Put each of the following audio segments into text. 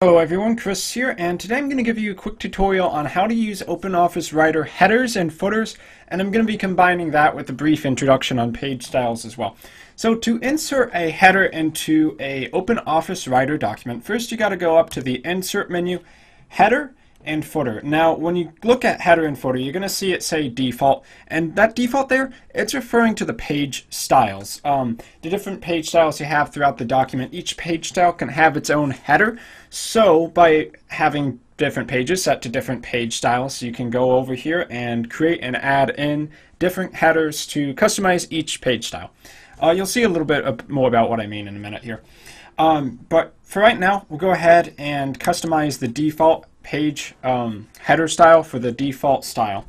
Hello everyone, Chris here, and today I'm going to give you a quick tutorial on how to use OpenOffice Writer headers and footers, and I'm going to be combining that with a brief introduction on page styles as well. So to insert a header into a OpenOffice Writer document, first you got to go up to the Insert menu, Header and Footer. Now when you look at header and footer, you're going to see it say default, and that default there, it's referring to the page styles. The different page styles you have throughout the document, each page style can have its own header, so by having different pages set to different page styles, so you can go over here and create and add in different headers to customize each page style. You'll see a little bit more about what I mean in a minute here. But for right now, we'll go ahead and customize the default page header style for the default style.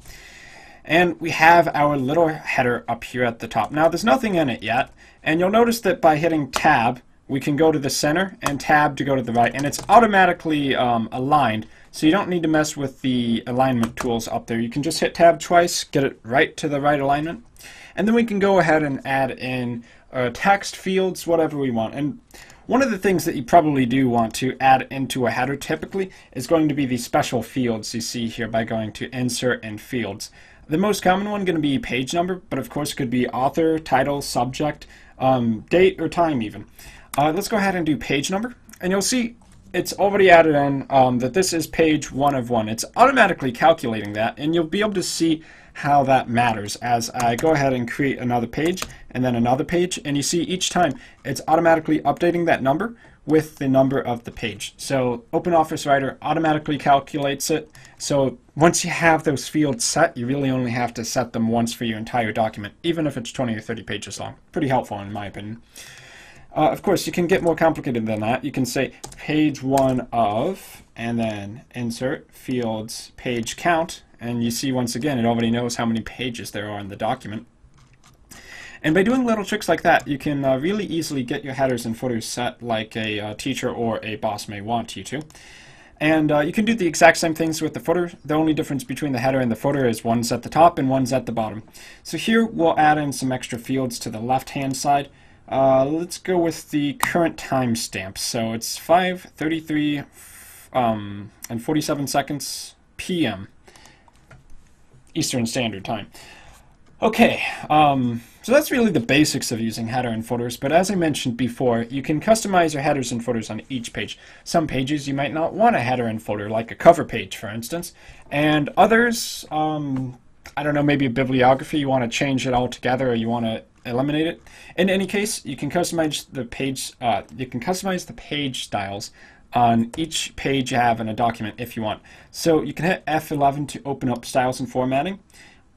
And we have our little header up here at the top. Now there's nothing in it yet, and you'll notice that by hitting tab, we can go to the center and tab to go to the right, and it's automatically aligned, so you don't need to mess with the alignment tools up there. You can just hit tab twice, get it right to the right alignment, and then we can go ahead and add in text fields, whatever we want. And one of the things that you probably do want to add into a header typically is going to be the special fields you see here by going to Insert and Fields. The most common one going to be page number, but of course it could be author, title, subject, date, or time even. Let's go ahead and do page number, and you'll see it's already added in that this is page 1 of 1. It's automatically calculating that, and you'll be able to see how that matters as I go ahead and create another page and then another page, and you see each time it's automatically updating that number with the number of the page. So OpenOffice Writer automatically calculates it, so once you have those fields set, you really only have to set them once for your entire document, even if it's 20 or 30 pages long. Pretty helpful in my opinion. Of course, you can get more complicated than that. You can say page 1 of, and then insert fields page count, and you see once again it already knows how many pages there are in the document. And by doing little tricks like that, you can really easily get your headers and footers set like a teacher or a boss may want you to. And you can do the exact same things with the footer. The only difference between the header and the footer is one's at the top and one's at the bottom. So here we'll add in some extra fields to the left-hand side. Let's go with the current timestamp. So it's 5:33 and 47 seconds p.m. Eastern Standard Time. Okay, so that's really the basics of using header and footers, but as I mentioned before, you can customize your headers and footers on each page. Some pages you might not want a header and footer, like a cover page, for instance, and others, I don't know, maybe a bibliography, you want to change it all together, or you want to eliminate it. In any case, you can customize the page. You can customize the page styles on each page you have in a document if you want. So you can hit F11 to open up styles and formatting,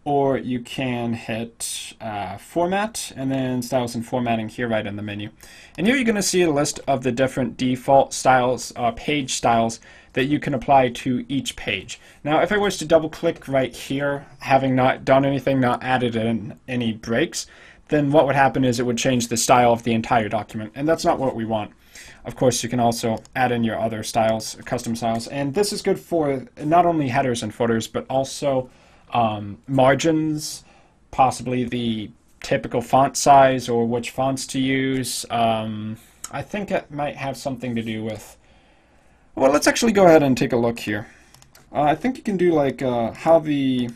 or you can hit format and then styles and formatting here right in the menu. And here you're going to see a list of the different default styles, page styles that you can apply to each page. Now if I was to double click right here, having not done anything, not added in any breaks, then what would happen is it would change the style of the entire document, and that's not what we want. Of course, you can also add in your other styles, custom styles, and this is good for not only headers and footers, but also margins, possibly the typical font size or which fonts to use. I think it might have something to do with... Well, let's actually go ahead and take a look here. I think you can do like how the...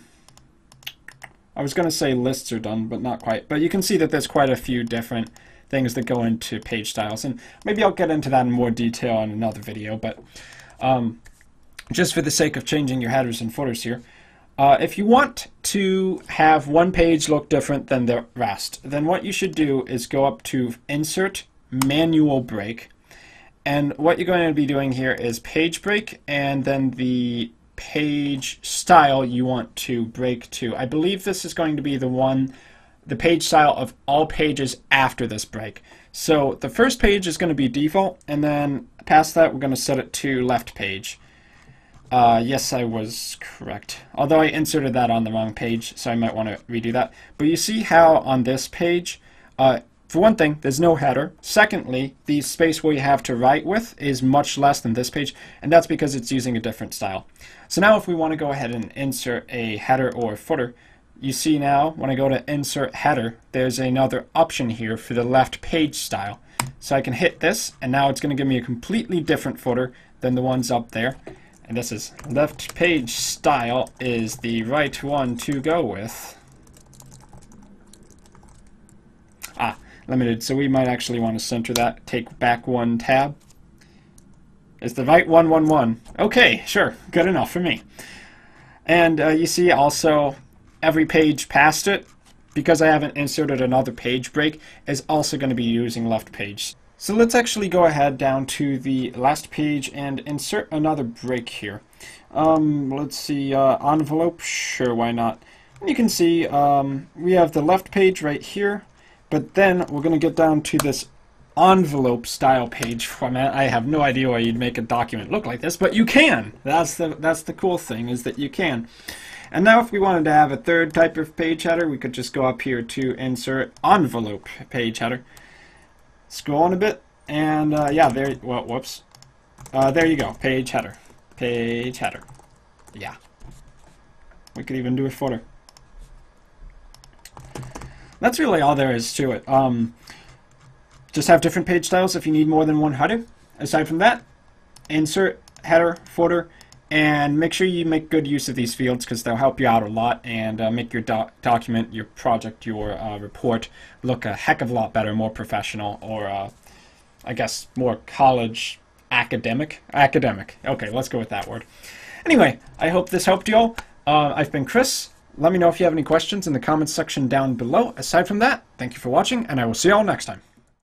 I was going to say lists are done, but not quite. But you can see that there's quite a few different things that go into page styles, and maybe I'll get into that in more detail in another video, but just for the sake of changing your headers and footers here, if you want to have one page look different than the rest, then what you should do is go up to Insert, Manual Break, and what you're going to be doing here is Page Break, and then the page style you want to break to. I believe this is going to be the one, the page style of all pages after this break. So the first page is going to be default, and then past that we're going to set it to left page. Yes, I was correct. Although I inserted that on the wrong page, so I might want to redo that. But you see how on this page, for one thing, there's no header. Secondly, the space where you have to write with is much less than this page, and that's because it's using a different style. So now if we want to go ahead and insert a header or a footer, you see now when I go to insert header, there's another option here for the left page style. So I can hit this, and now it's going to give me a completely different footer than the ones up there. And this is left page style is the right one to go with. Ah, limited. So we might actually want to center that. Take back one tab. It's the right 111. Okay, sure. Good enough for me. And you see also every page past it, because I haven't inserted another page break, is also going to be using left page. So let's actually go ahead down to the last page and insert another break here. Let's see, envelope, sure, why not. You can see we have the left page right here, but then we're going to get down to this envelope style page format. I have no idea why you'd make a document look like this, but you can. That's the cool thing, is that you can. And now if we wanted to have a third type of page header, we could just go up here to insert envelope page header. Scroll on a bit, and yeah, there, well, whoops. There you go, page header. Page header. Yeah. We could even do a footer. That's really all there is to it. Just have different page styles if you need more than one header. Aside from that, insert, header, footer, and make sure you make good use of these fields because they'll help you out a lot and make your document, your project, your report look a heck of a lot better, more professional, or I guess more college academic. Academic. Okay, let's go with that word. Anyway, I hope this helped you all. I've been Chris. Let me know if you have any questions in the comments section down below. Aside from that, thank you for watching, and I will see you all next time.